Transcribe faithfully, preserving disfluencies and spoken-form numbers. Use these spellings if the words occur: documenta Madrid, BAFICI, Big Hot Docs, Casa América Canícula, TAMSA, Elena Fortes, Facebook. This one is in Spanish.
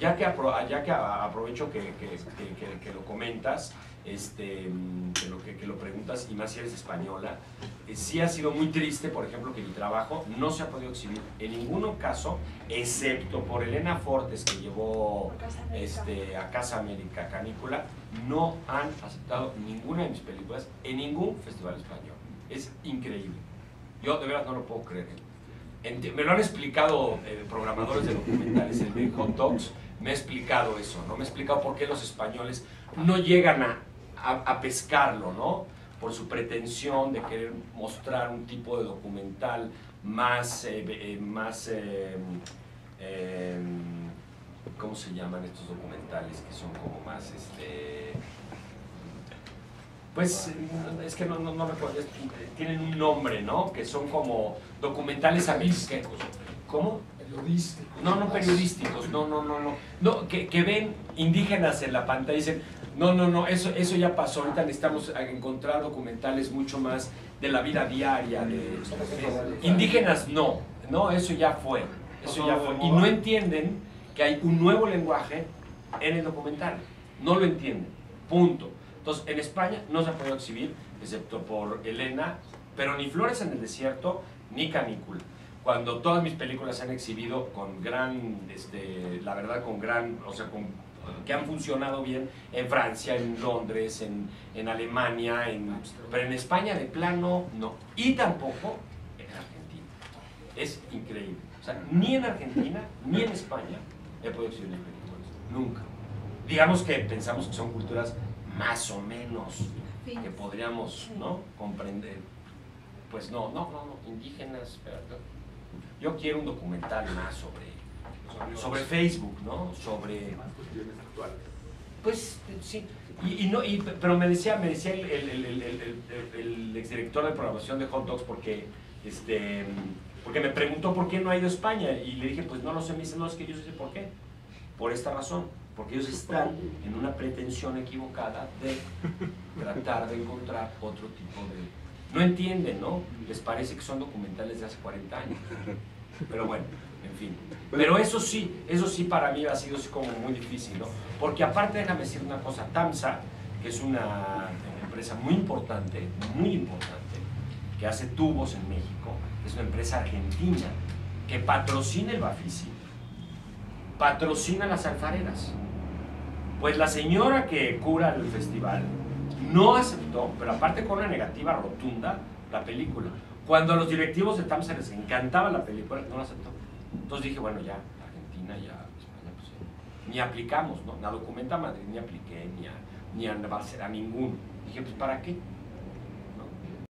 ya que, apro ya que aprovecho que, que, que, que, que lo comentas, este, que, lo, que, que lo preguntas, y más si eres española, eh, sí ha sido muy triste, por ejemplo, que mi trabajo no se ha podido exhibir en ningún caso, excepto por Elena Fortes, que llevó este, a Casa América Canícula. No han aceptado ninguna de mis películas en ningún festival español. Es increíble. Yo de verdad no lo puedo creer. Ent- me lo han explicado eh, programadores de documentales, el Big Hot Docs me ha explicado eso, ¿no? Me ha explicado por qué los españoles no llegan a, a, a pescarlo, ¿no? Por su pretensión de querer mostrar un tipo de documental más, eh, eh, más eh, eh, ¿cómo se llaman estos documentales que son como más, este, pues es que no, no, no recuerdo, es, tienen un nombre, ¿no? Que son como documentales periodísticos. ¿Cómo? Periodísticos. No, no periodísticos, no, no, no, no. no que, que ven indígenas en la pantalla y dicen, no, no, no, eso, eso ya pasó, ahorita necesitamos encontrar documentales mucho más de la vida diaria. De, de, indígenas no, no, eso ya fue, eso ya fue. Y no entienden que hay un nuevo lenguaje en el documental, no lo entienden, punto. Entonces, en España no se ha podido exhibir, excepto por Elena, pero ni Flores en el Desierto, ni Canícula. Cuando todas mis películas se han exhibido con gran, este, la verdad, con gran, o sea, con, que han funcionado bien en Francia, en Londres, en, en Alemania, en, pero en España de plano no. Y tampoco en Argentina. Es increíble. O sea, ni en Argentina, ni en España he podido exhibir mis películas. Nunca. Digamos que pensamos que son culturas más o menos que podríamos, ¿no?, comprender. Pues no, no, no, no, indígenas, ¿verdad? Yo quiero un documental más sobre, sobre Facebook, ¿no? Sobre cuestiones actuales. Pues sí, y, y no, y, pero me decía, me decía el, el, el, el, el, el exdirector de programación de Hot Docs, porque este porque me preguntó por qué no ha ido a España, y le dije, pues no lo sé. Me dice, no, es que yo sé por qué, por esta razón. Porque ellos están en una pretensión equivocada de tratar de encontrar otro tipo de... No entienden, ¿no? Les parece que son documentales de hace cuarenta años. Pero bueno, en fin. Pero eso sí, eso sí para mí ha sido como muy difícil, ¿no? Porque aparte, déjame decir una cosa, TAMSA, que es una empresa muy importante, muy importante, que hace tubos en México, es una empresa argentina que patrocina el BAFICI, patrocina las alfareras. Pues la señora que cura el festival no aceptó, pero aparte con una negativa rotunda, la película. Cuando a los directivos de TAMSA les encantaba la película, no la aceptó. Entonces dije, bueno, ya, Argentina, ya, España, pues eh, ni aplicamos, ¿no? La documenta Madrid, ni apliqué, ni a, ni a, a ninguno. Dije, pues, ¿para qué?